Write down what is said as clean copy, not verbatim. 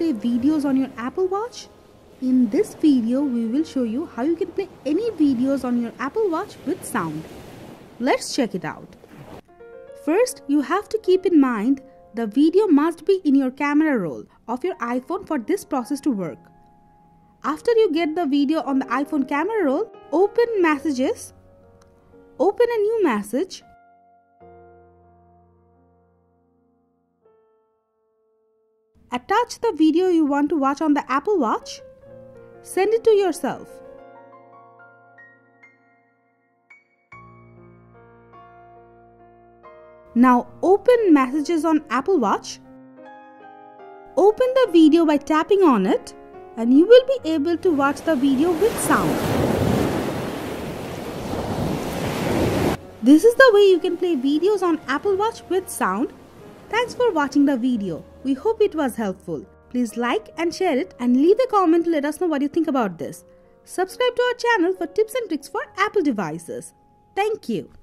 play videos on your Apple Watch? In this video, we will show you how you can play any videos on your Apple Watch with sound. Let's check it out. First, you have to keep in mind the video must be in your camera roll of your iPhone for this process to work. After you get the video on the iPhone camera roll, open Messages, open a new message, attach the video you want to watch on the Apple Watch, send it to yourself. Now open Messages on Apple Watch, open the video by tapping on it, and you will be able to watch the video with sound. This is the way you can play videos on Apple Watch with sound. Thanks for watching the video. We hope it was helpful. Please like and share it and leave a comment to let us know what you think about this. Subscribe to our channel for tips and tricks for Apple devices. Thank you.